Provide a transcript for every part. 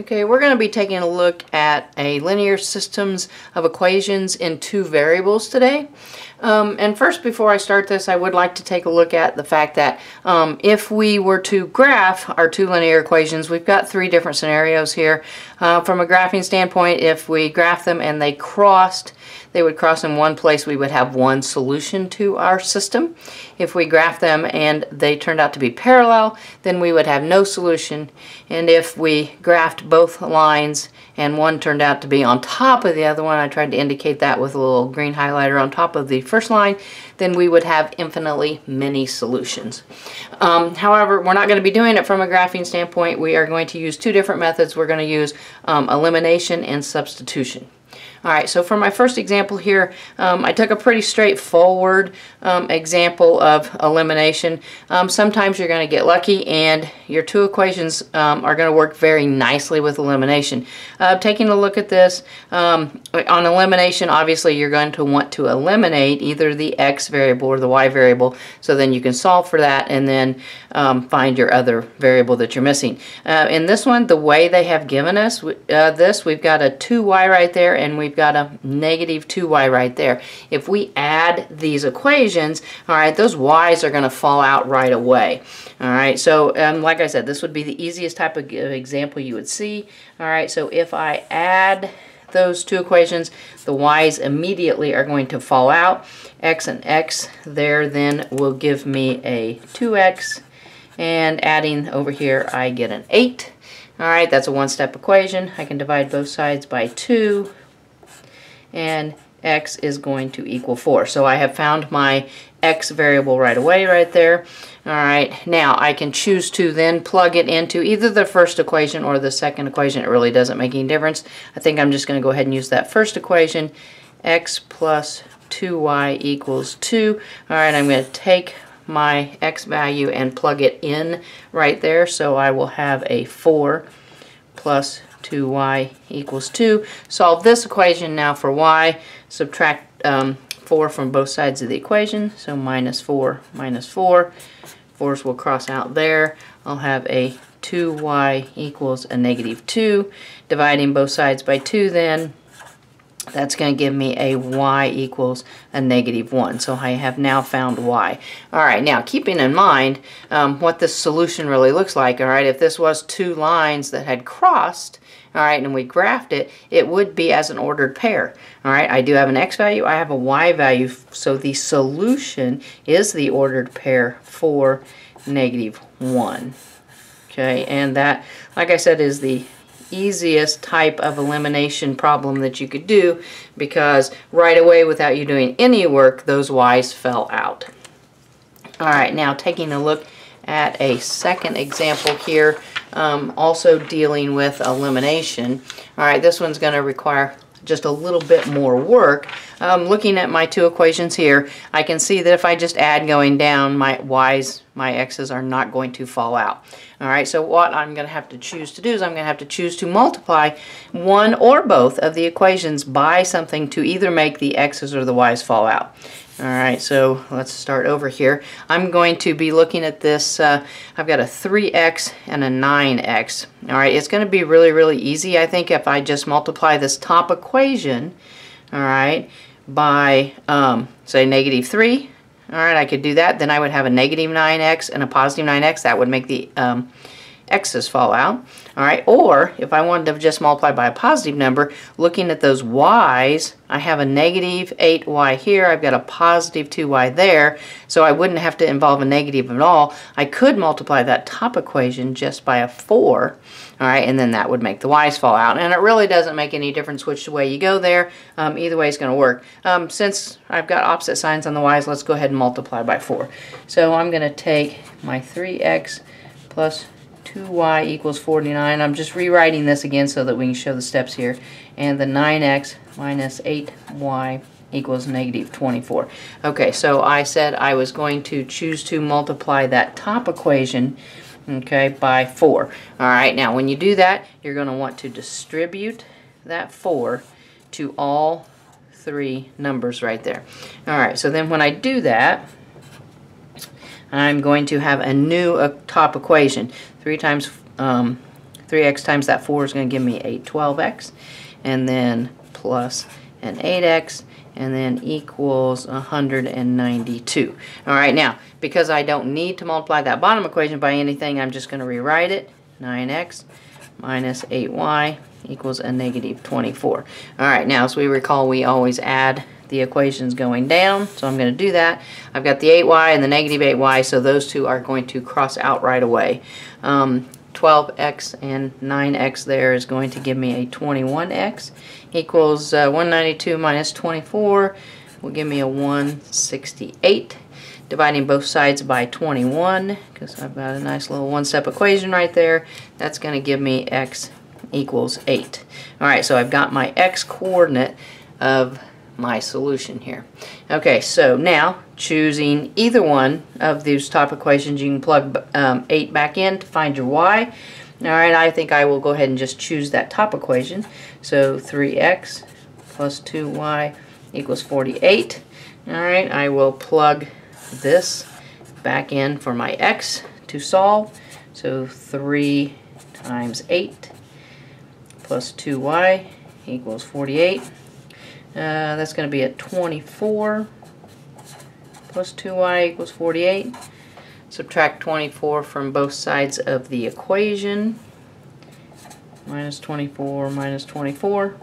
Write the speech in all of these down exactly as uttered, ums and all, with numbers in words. Okay, we're going to be taking a look at a linear systems of equations in two variables today. Um, and first, before I start this, I would like to take a look at the fact that um, if we were to graph our two linear equations, we've got three different scenarios here. Uh, from a graphing standpoint, if we graph them and they crossed, they would cross in one place, we would have one solution to our system. If we graph them and they turned out to be parallel, then we would have no solution. And if we graphed both lines and one turned out to be on top of the other one, I tried to indicate that with a little green highlighter on top of the first line, then we would have infinitely many solutions. Um, however, we're not going to be doing it from a graphing standpoint. We are going to use two different methods. We're going to use um, elimination and substitution. Alright, so for my first example here, um, I took a pretty straightforward um, example of elimination. Um, sometimes you're going to get lucky and your two equations um, are going to work very nicely with elimination. Uh, taking a look at this, um, on elimination, obviously you're going to want to eliminate either the x variable or the y variable, so then you can solve for that and then um, find your other variable that you're missing. Uh, in this one, the way they have given us uh, this, we've got a two y right there and we've We've got a negative two y right there. If we add these equations, all right, those y's are going to fall out right away. All right, so um, like I said, this would be the easiest type of example you would see. All right, so if I add those two equations, the y's immediately are going to fall out. X and x there then will give me a two x, and adding over here, I get an eight. All right, that's a one-step equation. I can divide both sides by two. And x is going to equal four. So I have found my x variable right away right there. All right, now I can choose to then plug it into either the first equation or the second equation. It really doesn't make any difference. I think I'm just going to go ahead and use that first equation. X plus two y equals two. All right, I'm going to take my x value and plug it in right there. So I will have a four plus two y equals two. Solve this equation now for y. Subtract um, four from both sides of the equation. So minus four, minus four. fours will cross out there. I'll have a two y equals a negative two. Dividing both sides by two then, that's going to give me a y equals a negative one. So I have now found y. All right, now keeping in mind um, what this solution really looks like, all right, if this was two lines that had crossed, all right, and we graphed it, it would be as an ordered pair. All right, I do have an x value, I have a y value, so the solution is the ordered pair for negative one. Okay, and that, like I said, is the easiest type of elimination problem that you could do, because right away, without you doing any work, those y's fell out. All right, now taking a look at a second example here, um, also dealing with elimination. All right, this one's going to require just a little bit more work. Um, looking at my two equations here, I can see that if I just add going down, my y's, my x's are not going to fall out. All right, so what I'm going to have to choose to do is I'm going to have to choose to multiply one or both of the equations by something to either make the x's or the y's fall out. All right, so let's start over here. I'm going to be looking at this. Uh, I've got a three x and a nine x. All right, it's going to be really, really easy, I think, if I just multiply this top equation, all right, by, um, say, negative three. All right, I could do that. Then I would have a negative nine x and a positive nine x. That would make the um, x's fall out. All right, or if I wanted to just multiply by a positive number, looking at those y's, I have a negative eight y here, I've got a positive two y there, so I wouldn't have to involve a negative at all. I could multiply that top equation just by a four, all right, and then that would make the y's fall out. And it really doesn't make any difference which way you go there. Um, either way is going to work. Um, since I've got opposite signs on the y's, let's go ahead and multiply by four. So I'm going to take my three x plus two y equals forty-nine. I'm just rewriting this again so that we can show the steps here. And the nine x minus eight y equals negative twenty-four. Okay, so I said I was going to choose to multiply that top equation, okay, by four. All right, now when you do that, you're going to want to distribute that four to all three numbers right there. All right, so then when I do that, I'm going to have a new uh, top equation. three times um, three x times that four is going to give me eight twelve x, and then plus an eight x, and then equals one hundred ninety-two. All right, now, because I don't need to multiply that bottom equation by anything, I'm just going to rewrite it. nine x minus eight y equals a negative twenty-four. All right, now, as we recall, we always add the equations going down, so I'm going to do that. I've got the eight y and the negative eight y, so those two are going to cross out right away. Um, twelve x and nine x there is going to give me a twenty-one x, equals uh, one ninety-two minus twenty-four will give me a one sixty-eight. Dividing both sides by twenty-one, because I've got a nice little one-step equation right there, that's going to give me x equals eight. All right, so I've got my x coordinate of my solution here. Okay, so now choosing either one of these top equations, you can plug um, eight back in to find your y. All right, I think I will go ahead and just choose that top equation. So three x plus two y equals forty-eight. All right, I will plug this back in for my x to solve. So three times eight plus two y equals forty-eight. Uh, that's going to be a twenty-four plus two y equals forty-eight. Subtract twenty-four from both sides of the equation. Minus twenty-four minus twenty-four.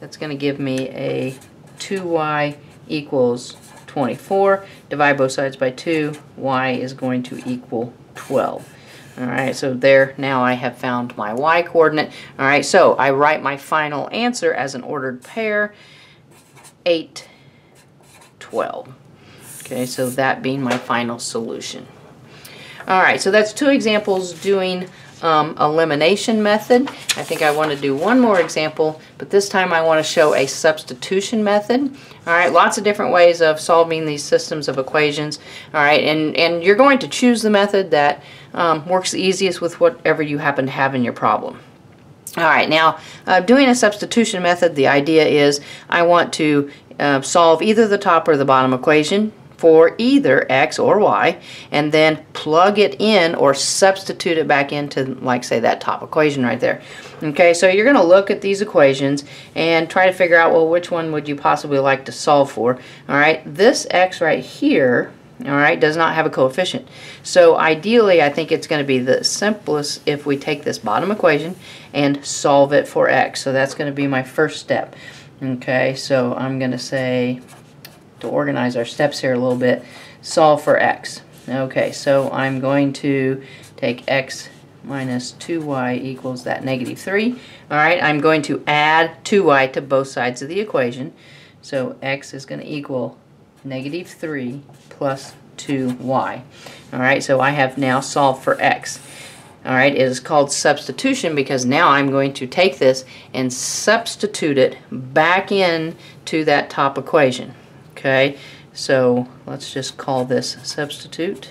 That's going to give me a two y equals twenty-four. Divide both sides by two, y is going to equal twelve. All right, so there, now I have found my y coordinate. All right, so I write my final answer as an ordered pair, eight, twelve. Okay, so that being my final solution. All right, so that's two examples doing um, elimination method. I think I want to do one more example, but this time I want to show a substitution method. All right, lots of different ways of solving these systems of equations. All right, and, and you're going to choose the method that um, works the easiest with whatever you happen to have in your problem. All right, now uh, doing a substitution method, the idea is I want to uh, solve either the top or the bottom equation for either x or y, and then plug it in or substitute it back into, like, say, that top equation right there. Okay, so you're going to look at these equations and try to figure out, well, which one would you possibly like to solve for. All right, this x right here, all right, does not have a coefficient. So ideally, I think it's going to be the simplest if we take this bottom equation and solve it for x. So that's going to be my first step. Okay, so I'm going to say, to organize our steps here a little bit, solve for x. Okay, so I'm going to take x minus two y equals that negative three. All right, I'm going to add two y to both sides of the equation. So x is going to equal negative three plus two y. All right, so I have now solved for x. All right, it is called substitution because now I'm going to take this and substitute it back in to that top equation. Okay, so let's just call this substitute.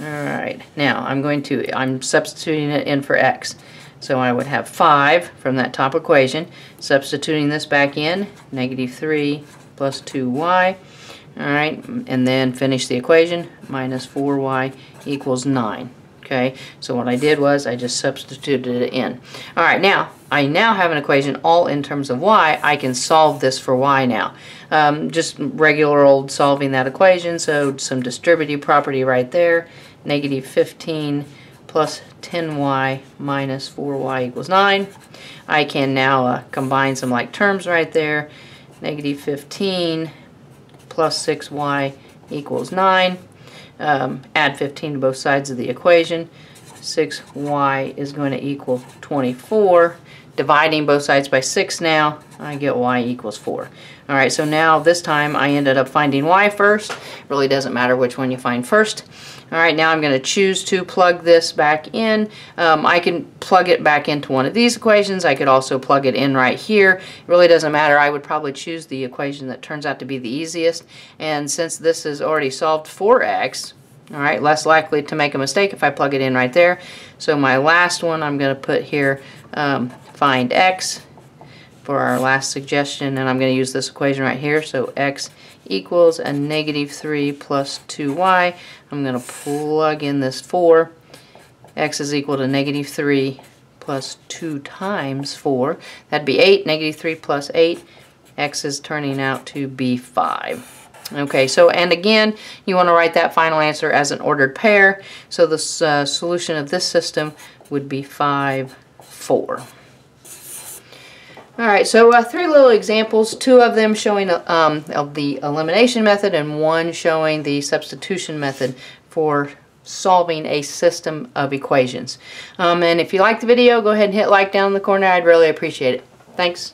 All right, now I'm going to, I'm substituting it in for x. So I would have five from that top equation, substituting this back in, negative three plus two y. All right, and then finish the equation, minus four y equals nine. Okay, so what I did was I just substituted it in. All right, now I now have an equation all in terms of y. I can solve this for y now. Um, just regular old solving that equation, so some distributive property right there. Negative fifteen plus ten y minus four y equals nine. I can now uh, combine some like terms right there. Negative fifteen plus six y equals nine. Um, add fifteen to both sides of the equation. six y is going to equal twenty-four. Dividing both sides by six now, I get y equals four. All right, so now this time I ended up finding y first. Really doesn't matter which one you find first. All right, now I'm going to choose to plug this back in. Um, I can plug it back into one of these equations. I could also plug it in right here. It really doesn't matter. I would probably choose the equation that turns out to be the easiest. And since this is already solved for x, all right, less likely to make a mistake if I plug it in right there. So my last one I'm going to put here, um, find x for our last suggestion, and I'm going to use this equation right here. So x equals a negative three plus two y. I'm going to plug in this four. x is equal to negative three plus two times four. That'd be eight. Negative three plus eight. X is turning out to be five. Okay, so, and again, you want to write that final answer as an ordered pair. So the uh, solution of this system would be five, four. All right, so uh, three little examples, two of them showing um, of the elimination method and one showing the substitution method for solving a system of equations. Um, and if you liked the video, go ahead and hit like down in the corner. I'd really appreciate it. Thanks.